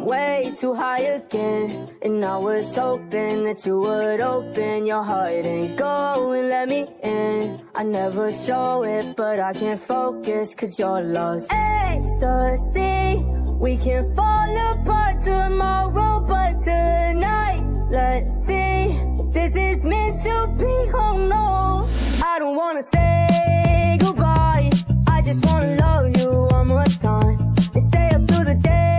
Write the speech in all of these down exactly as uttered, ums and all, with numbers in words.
I'm way too high again, and I was hoping that you would open your heart and go and let me in. I never show it, but I can't focus cause you're lost. Ecstasy, we can fall apart tomorrow, but tonight, let's see, this is meant to be, oh no. I don't wanna say goodbye, I just wanna love you one more time and stay up through the day.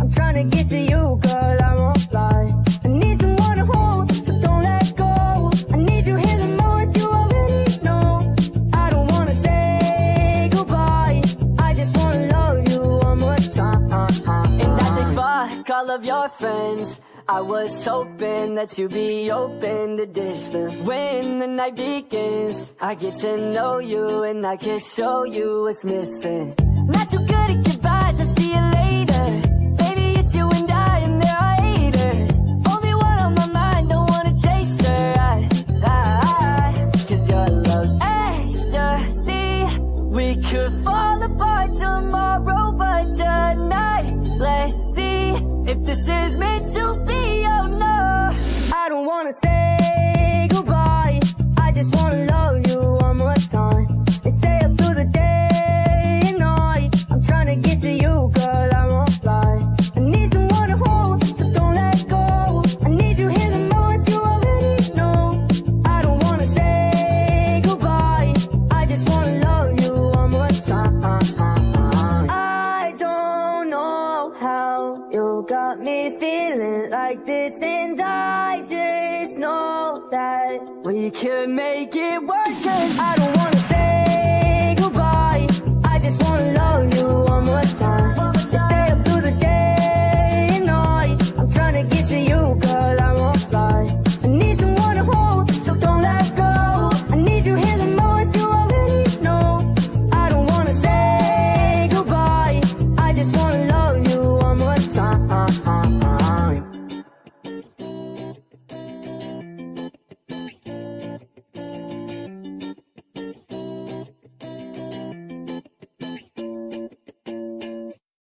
I'm trying to get to you, girl, I won't lie. I need someone to hold, so don't let go. I need you here the most, you already know. I don't wanna say goodbye, I just wanna love you one more time. And I say fuck all of your friends, I was hoping that you'd be open to distance. When the night begins, I get to know you and I can show you what's missing. Not too good at goodbyes, I'll see you later. You and I, and there are haters. Only one on my mind, don't wanna chase her. I, I, I, cause your love's ecstasy. We could fall apart tomorrow, but tonight, let's see if this is meant to be. Oh no, I don't wanna say goodbye. I just wanna love you one more time and stay up through the day and night. I'm trying to get to you, girl. I won't lie. And I just know that we can make it work, cause I don't wanna say